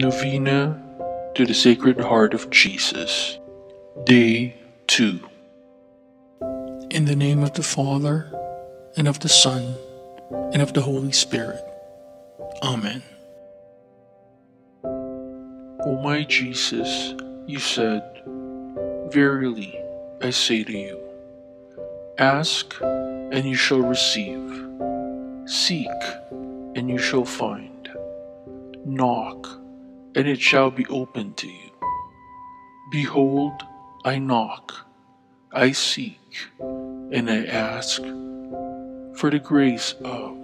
Novena to the Sacred Heart of Jesus, Day 2. In the name of the Father, and of the Son, and of the Holy Spirit. Amen. O my Jesus, you said, "Verily I say to you, ask, and you shall receive. Seek, and you shall find. Knock, and it shall be opened to you. Behold, I knock, I seek, and I ask for the grace of."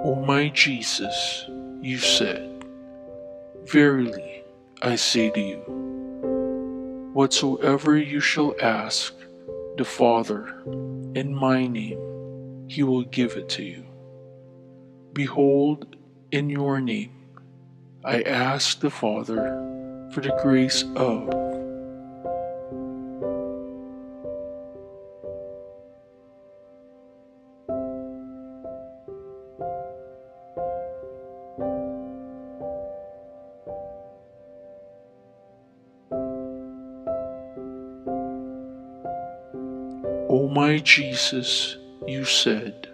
O my Jesus, you said, "Verily I say to you, whatsoever you shall ask the Father in my name, he will give it to you. Behold, in your name I ask the Father for the grace of." O my Jesus, you said,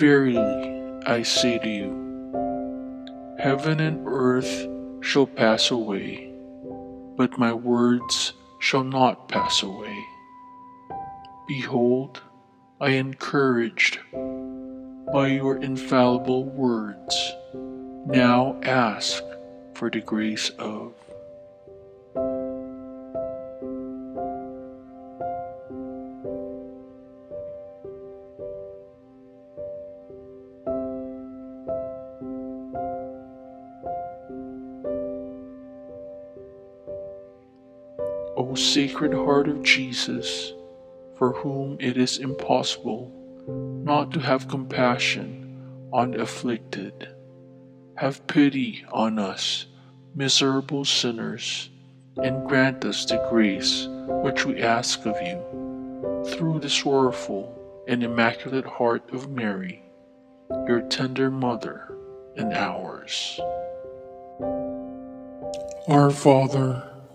"Verily I say to you, heaven and earth shall pass away, but my words shall not pass away. Behold, I encouraged by your infallible words, now ask for the grace of." O Sacred Heart of Jesus, for whom it is impossible not to have compassion on the afflicted, have pity on us, miserable sinners, and grant us the grace which we ask of you, through the sorrowful and Immaculate Heart of Mary, your tender Mother and ours. Our Father,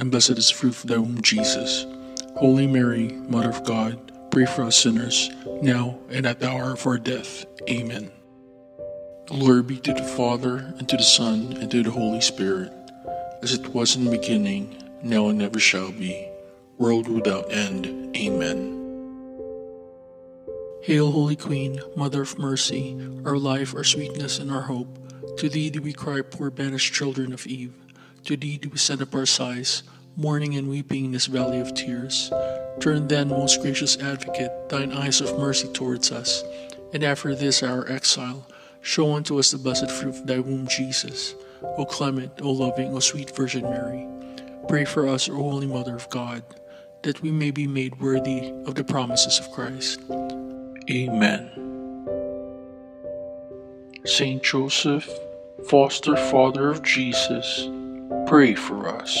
and blessed is the fruit of thy womb, Jesus. Holy Mary, Mother of God, pray for us sinners, now and at the hour of our death. Amen. Glory be to the Father, and to the Son, and to the Holy Spirit, as it was in the beginning, now and ever shall be, world without end. Amen. Hail, Holy Queen, Mother of Mercy, our life, our sweetness, and our hope. To thee do we cry, poor banished children of Eve. To thee do we send up our sighs, mourning and weeping in this valley of tears. Turn then, most gracious Advocate, thine eyes of mercy towards us, and after this our exile, show unto us the blessed fruit of thy womb, Jesus. O clement, O loving, O sweet Virgin Mary, pray for us, O Holy Mother of God, that we may be made worthy of the promises of Christ. Amen. St. Joseph, foster father of Jesus, pray for us.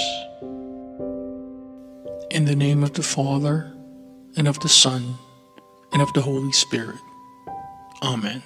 In the name of the Father, and of the Son, and of the Holy Spirit. Amen.